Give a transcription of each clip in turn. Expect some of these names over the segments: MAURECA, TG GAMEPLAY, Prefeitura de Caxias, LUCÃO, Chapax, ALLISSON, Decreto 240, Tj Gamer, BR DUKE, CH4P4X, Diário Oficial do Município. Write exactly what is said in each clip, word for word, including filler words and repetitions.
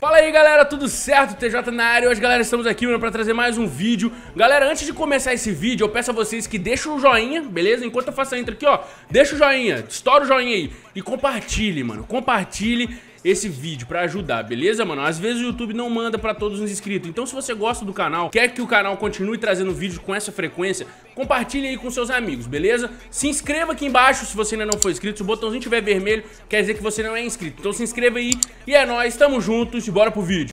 Fala aí, galera, tudo certo? T J na área. Hoje, galera, estamos aqui, mano, pra trazer mais um vídeo. Galera, antes de começar esse vídeo, eu peço a vocês que deixem um joinha, beleza? Enquanto eu faço a intro aqui, ó, deixa o joinha, estoura o joinha aí e compartilhe, mano, compartilhe esse vídeo pra ajudar, beleza, mano? Às vezes o YouTube não manda pra todos os inscritos. Então, se você gosta do canal, quer que o canal continue trazendo vídeo com essa frequência, compartilhe aí com seus amigos, beleza? Se inscreva aqui embaixo se você ainda não for inscrito. Se o botãozinho tiver vermelho, quer dizer que você não é inscrito. Então se inscreva aí e é nóis, tamo juntos e bora pro vídeo.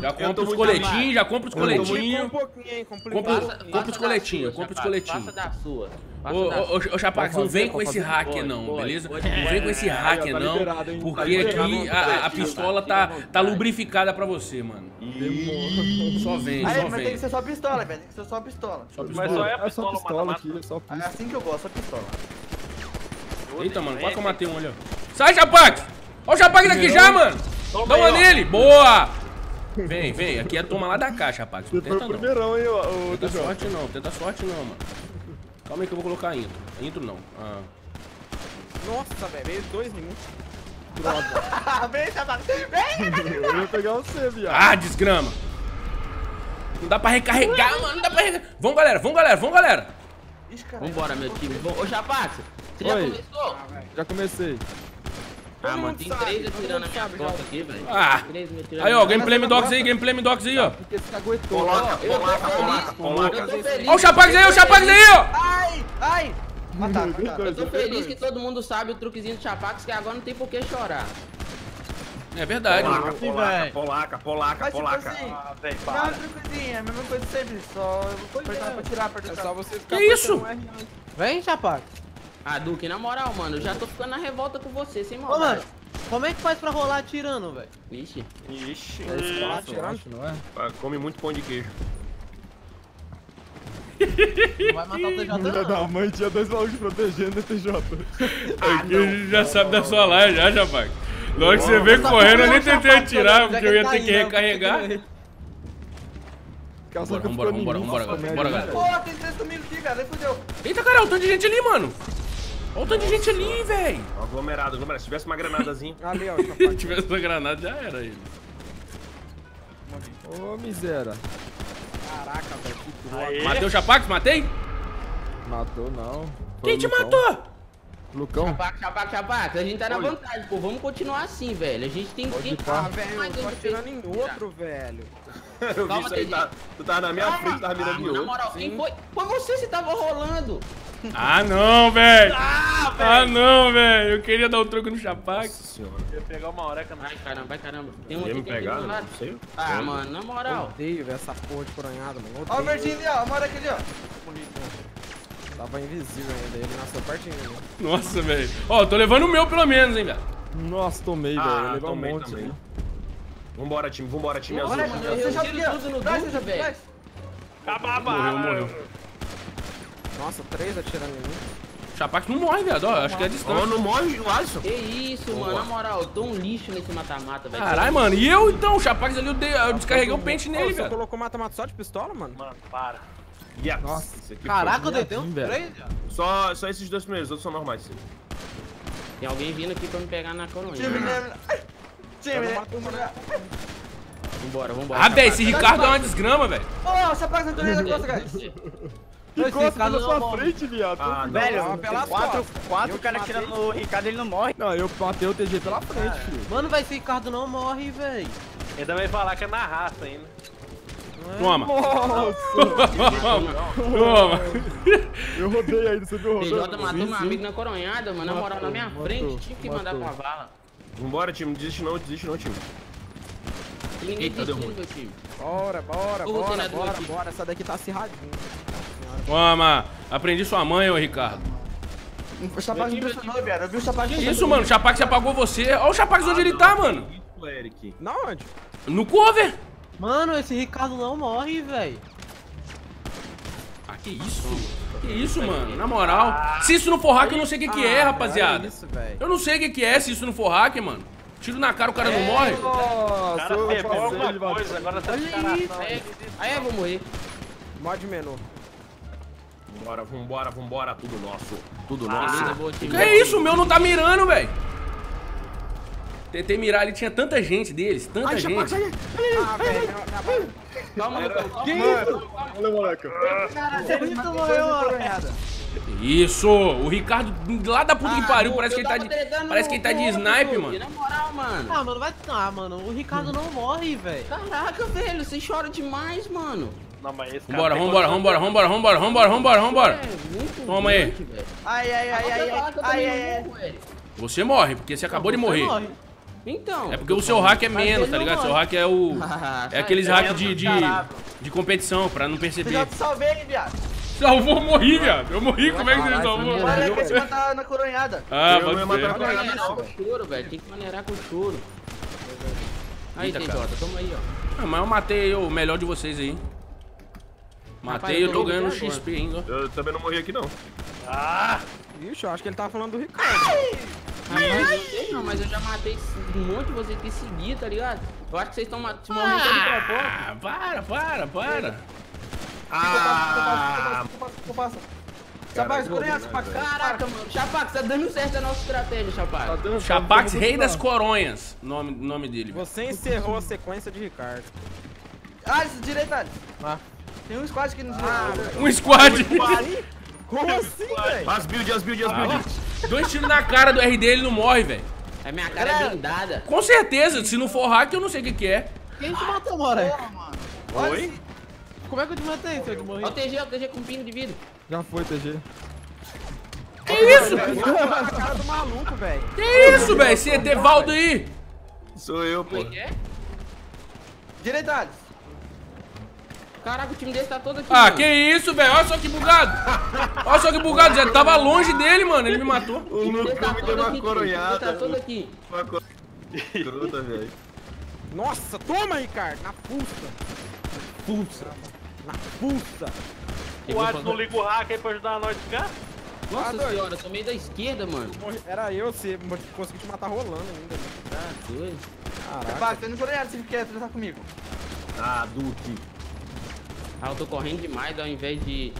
Já compra os coletinhos, já compra os coletinhos. Compra os coletinhos, compra os coletinhos. Ô, Chapax, não vem com esse hacker não, beleza? Não vem com esse hacker não, porque aqui a pistola tá lubrificada pra você, mano. Só vem, só vem. Mas tem que ser só pistola, velho, tem que ser só pistola. Mas só é a pistola aqui, é só pistola. É assim que eu gosto, só pistola. Eita, mano, quase que eu matei um ali, ó. Sai, Chapax! Ó o Chapax daqui já, mano! Dá uma nele! Boa! Vem, vem, aqui é toma lá da caixa, rapaz. Não tenta não, hein, ó, tenta sorte não, tenta sorte não, mano. Calma aí que eu vou colocar intro. Intro não. Ah. Nossa, velho, veio dois minutos. Droga. Vem, Chapax, vem! Eu ia pegar você, viado. Ah, desgrama! Não dá pra recarregar, mano, não dá pra recarregar. Vamos, galera, vamos, galera, vamos, galera. Ixi, caralho. Vambora, meu time. Ô, Chapax, você já começou? Já comecei. Ah, mano, tem três atirando a minha costa aqui, velho. Ah, aí, ó, gameplay docs aí, gameplay docs aí, ó. Porque você aguentou. Coloca, coloca, coloca, coloca. Ó o Chapax aí, o Chapax aí, ó. Ai, ai. Mataram, mataram. Eu tô feliz que todo mundo sabe o truquezinho do Chapax, que agora não tem por que chorar. É verdade. Polaca, polaca, polaca, polaca, polaca. Ah, velho, para. Não, truquezinho, é a mesma coisa de sempre, só eu vou apertar pra tirar, pra tirar. Que isso? Vem, Chapax. Ah, Duque, na moral, mano, eu já tô ficando na revolta com você, sem maldade. Ô, mano, como é que faz pra rolar atirando, velho? Ixi. Ixi. É rolar atirando, não é? Ah, come muito pão de queijo. Não vai matar o T J, não? Filha da mãe, tinha dois malucos protegendo o T J. Ah, aqui a gente já sabe da sua live, já, Chapax. Na hora que você veio correndo, eu nem tentei atirar, porque eu ia ter que recarregar. Vambora, vambora, vambora, vambora, galera. Bora, galera. Pô, tem três comigo aqui, cara, aí fodeu. Eita, cara, um tanto de gente ali, mano. Olha o tanto de gente ali, velho. Aglomerado, aglomerado. Se tivesse uma granadazinha. Ali, ó. Se tivesse uma granada, já era ele. Ô, oh, miséria. Caraca, velho. Que droga. Matei o Chapax? Matei? Matou, não. Foi quem te Lucão. Matou? Lucão. Chapax, Chapax, Chapax. A gente tá na Oi. Vantagem, pô. Vamos continuar assim, velho. A gente tem Pode que... Ah, velho, eu tô atirando em outro, velho. Eu vi isso aí. Tá... Tu tava na minha frente, tava mirando em outro. Na moral, quem foi? Foi você que tava rolando. Ah, não, velho! Ah, ah, não, velho! Eu queria dar o um troco no Chapax. Nossa senhora. Eu ia pegar uma oreca, mas... Ai, caramba, vai, caramba. Tem um aqui, me pegar, não sei. Ah, mano, na moral. Odeio, velho, essa porra de coronhada, mano. Ó o verdinho ali, ó. Uma oreca ali, ó. Tava invisível ainda, ele nasceu pertinho. Né? Nossa, velho. Ó, oh, tô levando o meu, pelo menos, hein, velho. Nossa, tomei, velho. Ah, eu levei um monte, também. Né? Vambora, time. Vambora, time azul. Olha, mano, eu tiro tudo no dano, velho. Acabava. Morreu, morreu. Nossa, três atirando em mim. Chapax não morre, viado. Acho morre. Que é distante. Oh, não morre, o Alisson. Que isso, oh, mano. Mano. Na moral, eu tô um lixo nesse mata-mata, velho. Caralho, mano. E eu, então? O Chapax ali, eu, de... eu descarreguei o pente nele, oh, velho. Você colocou mata-mata só de pistola, mano? Mano, para. Yes. Nossa, isso aqui. Caraca, eu deitei uns três, só, só esses dois primeiros. Os outros são normais, sim. Tem alguém vindo aqui pra me pegar na coroinha. Time, né? Time, né? Vambora, vambora. Ah, velho, esse Ricardo é uma desgrama, velho. Ô, o Chapax não tem nada na cara. Ricardo na sua morre. Frente, viado. Ah, velho, não, pelas quatro, quatro, quatro caras tirando o Ricardo, ele não morre. Não, eu matei o T G pela frente, ah, filho. Mano, vai, esse Ricardo não morre, velho. Ainda vai falar que é na raça ainda. Toma. Nossa. Toma. Eu rodei ainda, você viu o rodão? T J matou meu amigo na coronhada, mano. Na moral, na minha frente, tive que mandar pra bala. Vambora, time. Desiste não, desiste não, time. Eita, deu ruim. Bora, bora, bora, bora, bora. Essa daqui tá acirradinha. Toma! Aprendi sua mãe, ô Ricardo. O Chapax me impressionou, velho. Eu vi o Chapax... Isso, mano. O Chapax apagou você. Olha o Chapax onde ele tá, mano. tava, Eric? Na onde? No cover! Mano, esse Ricardo não morre, velho. Ah, que isso? Que isso, mano? Na moral. Se isso não for hack, eu não sei o que, que é, rapaziada. Eu não sei o que, que é se isso não for hack, mano. Tiro na cara, o cara não morre. Nossa, cara pegou alguma coisa, agora tá de caração. Aí eu vou morrer. Mod menor. Vambora, vambora, vambora, tudo nosso. Tudo nosso. Que é isso? O meu não tá mirando, velho. Tentei mirar ali, tinha tanta gente deles, tanta ai, gente. Ai, ah, velho, calma, moleque. Cara, você muito morreu, mano. Isso, o Ricardo lá da puta ah, que pariu, parece que ele tá de, parece que ele tá de snipe, mano. Na moral, mano. Ah, mano, vai ah, mano, o Ricardo hum. não morre, velho. Caraca, velho, você chora demais, mano. Não, mas esse cara vambora, vambora, vambora, vambora, vambora, vambora, vambora, vambora. Toma aí. Ai, ai, ai, ai, ai, ai. Você morre, porque você acabou de morrer. Então, é porque o seu hack é menos, tá ligado? O seu hack é o... é aqueles hack de, de, de competição, pra não perceber. Eu já te salvei, viado. Salvou, eu morri, viado. Eu morri, como é que você salvou? Olha, eu vou te matar na coronhada. Ah, pode ser. Eu vou matar na coronhada. Tem que maneirar com o choro, velho. Tem que maneirar com o choro. Aí, T J, toma aí, ó. Ah, mas eu matei o melhor de vocês aí. Matei, eu tô ganhando X P ainda. Eu também não morri aqui, não. Ah! Ixi, eu acho que ele tava falando do Ricardo. Ah, mas não sei não, mas eu já matei um monte de vocês que seguir, tá ligado? Eu acho que vocês estão morrendo de propósito. Ah, para, para, para. Ah, Chapax, conhece pra caraca, mano. Chapax, tá dando certo a nossa estratégia, Chapax. Chapax, rei das coronhas, nome, nome dele. Você encerrou a sequência de Ricardo. Ah, direita. Ah. Tem um squad aqui no ah, um squad? Como assim, velho? As build, as build, as build. Dois tiros na cara do R D, ele não morre, velho. A minha cara é blindada. Com certeza, se não for hack, eu não sei o que, que é. Quem te matou, mora? Oi? Como é que eu te matei, seu que morri? Ó o T G, ó o T G com pino de vidro. Já foi, T G. Que isso? Cara do maluco, velho. Que isso, velho? Esse E T Valdo aí. Sou eu, pô. Direitades. Caraca, o time desse tá todo aqui. Ah, mano. Que isso, velho. Olha só que bugado. Olha só que bugado. Já tava longe dele, mano. Ele me matou. O LUCÃO me deu uma coronhada. Tá todo aqui. Uma coronhada, velho. Nossa, toma, Ricardo. Na pulsa. Pulsa. Na pulsa. O Ades não liga o hack aí pra ajudar nós a ficar? Nossa senhora, eu tô meio da esquerda, mano. Era eu, você conseguiu te matar rolando ainda. Ah, doido. Caraca. Você não coronhada, você quer tratar comigo. Ah, Duque. Ah, eu tô correndo demais, ao invés de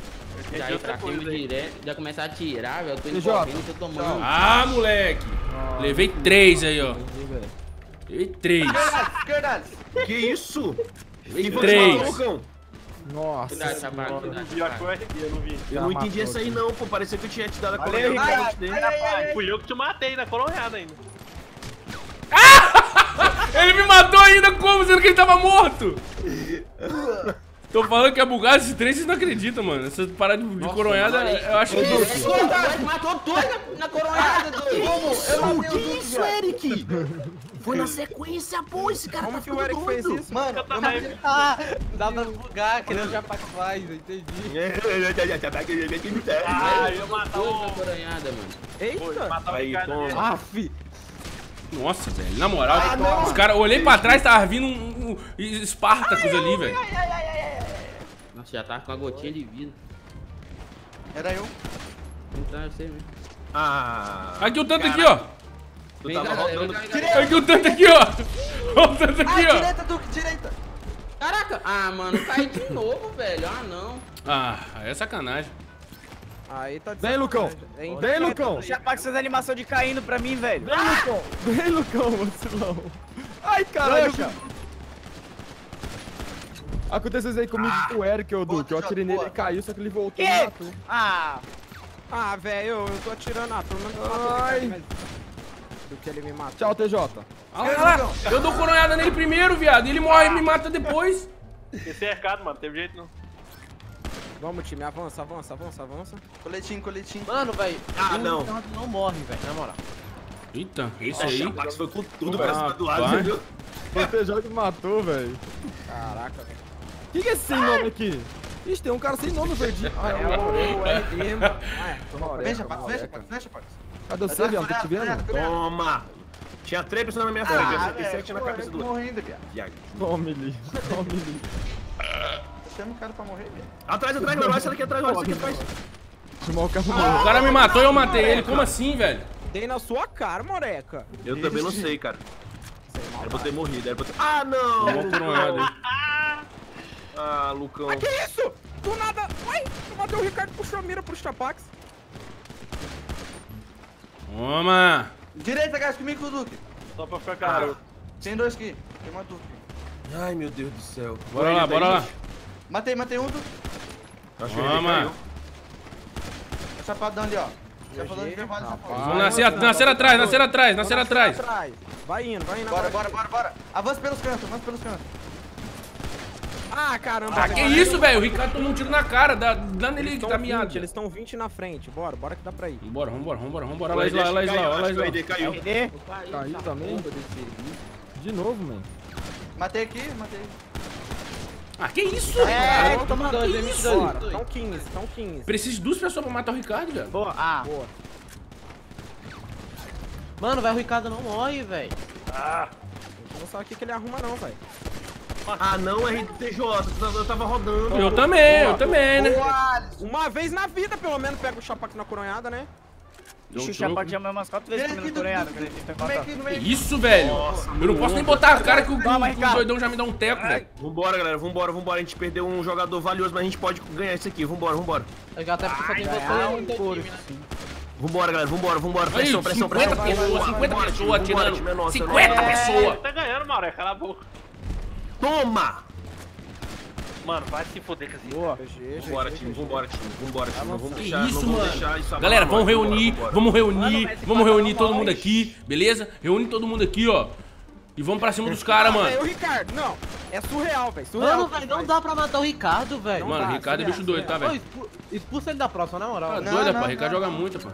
já ir pra cima direto, já começar a tirar, velho. Eu tô indo correndo, tô tomando. Ah, moleque! Ah, levei três aí, ó. Levei três. Que isso? Levei três. Nossa, nossa, eu não vi, eu não vi. Eu não entendi essa aí, não, pô. Parecia que eu tinha te dado a coronhada. Fui eu que te matei na coronhada ainda. Ele me matou ainda, como? Sendo que ele tava morto. Tô falando que é bugado esses três, vocês não acreditam, mano. Essa parada de, de coronhada, eu acho que... Ele matou dois na, na coronhada, doido. Como? Que isso, Eric? Foi na sequência, pô, esse cara tá ficando doido. Como que o Eric fez isso? Mano, eu não acredito. Dá pra bugar, que nem o Japax faz, eu entendi. Ah, eu matou dois na coronhada, mano. Eita. Aí, toma. Aff. Nossa, velho, na moral, ah, os caras, olhei pra trás, tava vindo um, um, um Spartacus ai, ali, velho. Nossa, já tava com uma gotinha de vida. Era eu. Então, eu sei mesmo. Ah. Aqui o tanto cara. Aqui, ó. Tu tava rodando. Aqui o tanto aqui, ó. Olha o tanto aqui, ó. Ai, direita, Duque, direita. Caraca. Ah, mano, caí de novo, velho. Ah, não. Ah, aí é sacanagem. Aí tá vem, LUCÃO! Vem, vem LUCÃO! Já paga essas animações de caindo pra mim, velho! Vem, ah! LUCÃO! Vem, LUCÃO, vacilão! Ai, caralho, cara! Aconteceu isso aí comigo ah! com o Eric, ô Duque. Eu atirei nele, ele caiu, só que ele voltou e me matou. Ah! Ah, velho, eu, eu tô atirando a turma. Ai! Do que ele me matou. Tchau, T J! Olha lá! Eu dou coronhada nele primeiro, viado! Ele morre e me mata depois! Esse é errado, mano, não teve jeito não. Vamos, time, avança, avança, avança, avança. Coletinho, coletinho. Mano, velho. Ah, não. Não morre, velho, na moral. Eita, isso aí. O Chapax foi com tudo pra cima do lado, viu? Foi T J que matou, velho. Caraca, velho. Que que é esse sem nome aqui? Ixi, tem um cara sem nome, verdinho. Ah, é o R D, mano. Vem, Chapax, vem, Chapax, vem, Chapax. Cadê você, viado? Toma. Tinha três pessoas na minha ah, frente, eu sete na cabeça do outro. Morrendo, viado. Viado. Tome ali, tome ali. Você não quer pra morrer, viado. Atrás, atrás, meu, essa daqui atrás, essa daqui atrás. O cara me matou e eu matei ele, como assim, velho? Dei na sua cara, moreca. Eu também não sei, cara. Era pra ter morrido, era pra ter... Ah, não! Ah, Lucão. Ah, que isso? Do nada... Ai, eu matei o Ricardo e puxou a mira pro Stapax. Toma! Direita, gás comigo com o Duque. Só pra ficar caro. Tem dois aqui. Tem uma Duque. Ai, meu Deus do céu. Bora lá, bora lá. Matei, matei um, Duque. Toma! O chapadão ali, ó. Nascer atrás, nascer atrás, nascer atrás. Vai indo, vai indo. Bora, bora, bora, bora. Avança pelos cantos, avança pelos cantos. Ah, caramba. Ah, que isso, velho. O Ricardo tomou um tiro na cara. Dá nele que tá miado. Eles estão vinte na frente. Bora, bora que dá pra ir. Bora, vambora, vambora, vambora. Olha lá, olha lá, olha lá. Caiu. Caiu também. De novo, mano. Matei aqui, matei. Ah, que isso? É, toma dois, que isso? Estão quinze, estão quinze. Preciso de duas pessoas pra matar o Ricardo, velho. Boa, ah. Boa. Mano, vai o Ricardo não morre, velho. Ah. Eu não sabe o que, que ele arruma não, velho. Ah, não, R T J, eu tava rodando. Eu também, boa, eu também, boa, né? Boa. Uma vez na vida, pelo menos, pega o Chapac na coronhada, né? Ixi, o Chapac já me umas quatro vezes na coronhada. Isso, velho. Eu não posso nem botar a cara que o doidão já me dá um teco, velho. Vambora, galera, vambora, vambora. A gente perdeu um jogador valioso, mas a gente pode ganhar isso aqui. Vambora, vambora. Eu até porque só tem você. Vambora, galera, vambora, vambora. Pressão, pressão, pressão. cinquenta pessoas, cinquenta pessoas atirando. cinquenta pessoas. Tá ganhando, Mauro, cala a boca. Toma! Mano, vai se foder com esse. Vambora, time, vambora, time, vambora, time. Não vamos deixar, isso, não vamos deixar isso. Galera, vamos nós, reunir, vambora, vamos reunir, mano, vamos reunir todo mundo aqui, beleza? Reúne todo mundo aqui, ó. E vamos pra cima dos caras, mano. É o Ricardo, não. É surreal, velho. Mano, velho, não dá pra matar o Ricardo, velho. Mano, o Ricardo é bicho doido, tá, velho? Expulsa ele da próxima, na moral. Tá doido, pá. O Ricardo joga muito, pá.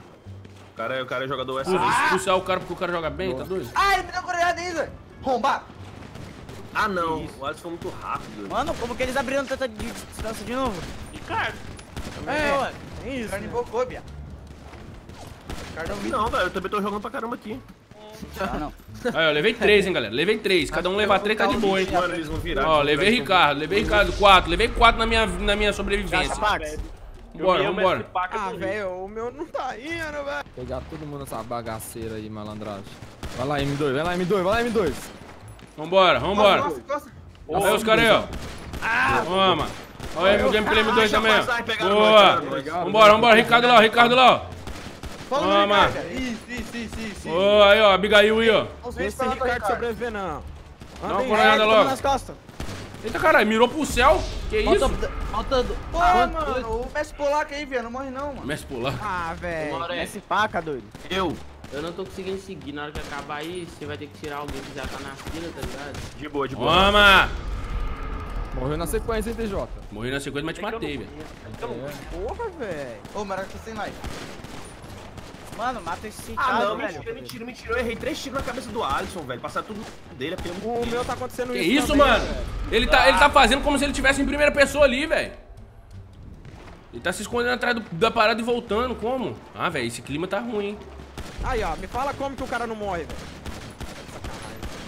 O cara é jogador S. Expulsar o cara porque o cara joga bem, tá doido? Ah, ele deu coreado ainda. Rombar. Ah não, o Alisson foi muito rápido. Mano, como que eles abriram tanta distância de novo? Ricardo! É, ué. É isso. Ricardo invocou, Bia. Não, velho, eu também tô jogando pra caramba aqui. Ah, não. Aí, eu levei três, hein, galera. Levei três. Cada um levar três tá de boa, hein. Mano, eles vão virar. Ó, levei Ricardo, levei Ricardo, quatro. Levei quatro na minha, na minha sobrevivência. Bora, vambora. Ah, velho, o meu não tá indo, velho. Pegar todo mundo nessa bagaceira aí, malandragem. Vai lá, M dois, vai lá, M dois, vai lá, M dois. Vambora, vambora. Nossa, nossa. Oh, olha os caras aí, ó. Ah, toma. Olha o gameplay M dois também. Boa. Vambora, vambora. Ricardo lá, Ricardo lá. Toma. Isso, isso, isso, isso. Boa, aí, ó. Abigail aí, ó. Vê se Ricardo sobreviver, não. Dá uma coronhada logo. Eita, caralho. Mirou pro céu. Que isso? Falta... Pô, mano. O Messi Polaco aí, velho. Não morre, não, mano. Messi Polaco. Ah, velho. Messi Paca, doido. Eu. Eu não tô conseguindo seguir, na hora que acabar aí, você vai ter que tirar alguém que já tá na fila, tá ligado? De boa, de boa. Toma! Morreu na sequência, hein, T J? Morreu na sequência, mas te matei, velho. Porra, velho. Ô, Maraca, tá sem live. Mano, mata esse sentido, velho. Ah, não, mentira, mentira, mentira. Eu errei três tiros na cabeça do Alisson, velho. Passar tudo dele, apenas... O meu tá acontecendo isso. Que isso, mano? Ele tá, ele tá fazendo como se ele tivesse em primeira pessoa ali, velho. Ele tá se escondendo atrás do, da parada e voltando, como? Ah, velho, esse clima tá ruim, hein? Aí, ó, me fala como que o cara não morre, velho.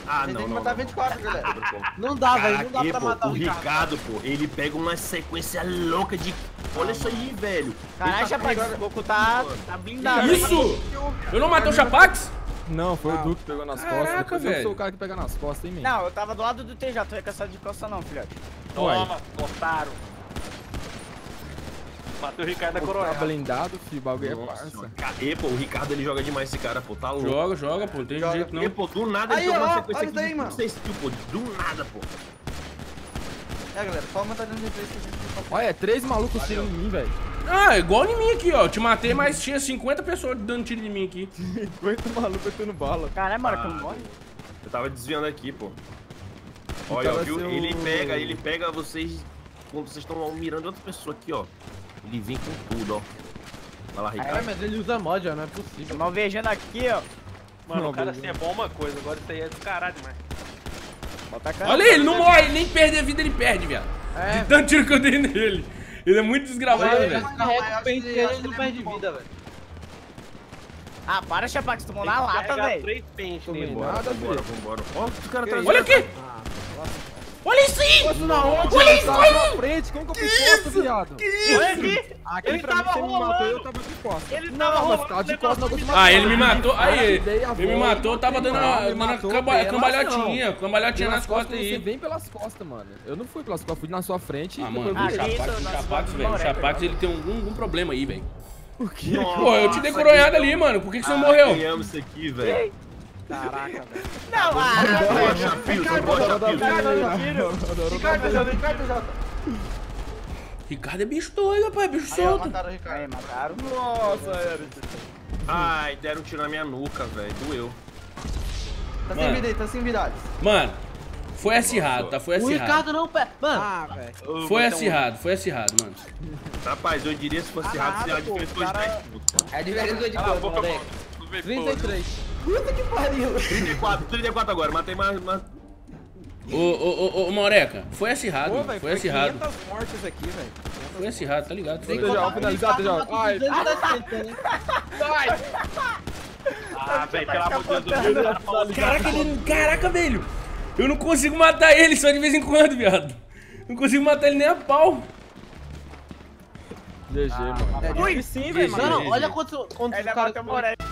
Ah, não, tem que matar não, vinte e quatro, não, galera. Não dá, velho, não dá pra pô, matar o Ricardo. O Ricardo, pô, ele pega uma sequência louca de... Olha ah, isso aí, velho. Caralho, Chapax, o Goku tá, tá blindado. Isso! Eu não matei o Chapax? Não, foi não. O Duque que pegou nas costas. Caraca, velho. Eu sou o cara que pega nas costas, hein, menino? Não, eu tava do lado do T J, tu é cansado de costa não, filhote. Toma, cortaram. Bateu o Ricardo da coroa. Tá blindado, filho. O bagulho é parça. Cadê, pô? O Ricardo ele joga demais esse cara, pô. Tá louco. Joga, joga, pô. Não tem joga. Jeito não. E, pô, do nada ele toma uma sequência aqui. Daí, mano. Não sei se, pô. Do nada, pô. É, galera. Só uma tá dando replay que a gente tá fazendo. Olha, é três malucos tirando em mim, velho. Ah, igual em mim aqui, ó. Eu te matei, mas tinha cinquenta pessoas dando tiro em mim aqui. cinquenta malucos dando bala. Caralho, mano, que eu não morre. Eu tava desviando aqui, pô. Olha, ó, viu? Ele pega, ele pega vocês. Quando vocês estão mirando outra pessoa aqui, ó. Ele vem com tudo, ó. Vai lá, Ricardo. É, mas ele usa mod, ó. Não é possível. Mal vejando aqui, ó. Mano, não, o cara assim é bom uma coisa. Agora isso aí é descarado demais. Bota a cara. Olha ele, não morre. Nem perde a vida, ele perde, viado. É. De tanto tiro que eu dei nele. Ele é muito desgravado, velho. Ele não perde vida, velho. Ah, para, Chapax, tomou na lata, velho. Vambora, vambora, vambora. Olha os caras atrás. Olha aqui! Olha isso aí! Olha isso aí! Como que eu fui posto, viado? Que isso? Ele tava rolando. Eu tava de costa. Ele tava rolando. Ah, ele me matou. Aí, ele me matou. Tava dando uma cambalhotinha. Cambalhotinha nas costas aí. Você vem pelas costas, mano. Eu não fui pelas costas. Fui na sua frente. Ah, mano, o Chapax, velho. O Chapax, ele tem algum problema aí, velho. Por quê? Pô, eu te dei coronhada ali, mano. Por que que você morreu? Eu amo isso aqui, velho. Caraca, velho. Não, ah, Ricardo, Ricardo, Ricardo, Ricardo, Ricardo é bicho doido, rapaz, bicho solto. Nossa, ai, deram um tiro na minha nuca, velho, doeu. Tá sem vida aí, tá sem vida. Mano, foi acirrado, tá, foi acirrado. O Ricardo não, mano. Foi acirrado, foi acirrado, mano. Rapaz, eu diria se fosse acirrado, se a diferença fosse dez pontos. É a diferença de pontos, velho. trinta e três. Puta que pariu! trinta e quatro, trinta e quatro agora, matei mais. mais... Ô, ô, ô, ô, Maureca, foi acirrado, Pô, véio, foi acirrado. quinhentas mortes aqui, velho. Foi acirrado, tá ligado? Tem que finalizar, T J. Vai! Vai! Ah, velho, pelo amor de Deus. Caraca, ele... Caraca, velho! Eu não consigo matar ele só de vez em quando, viado. Não consigo matar ele nem a pau. G G, mano. Foi sim, velho, mano. Olha quantos caras...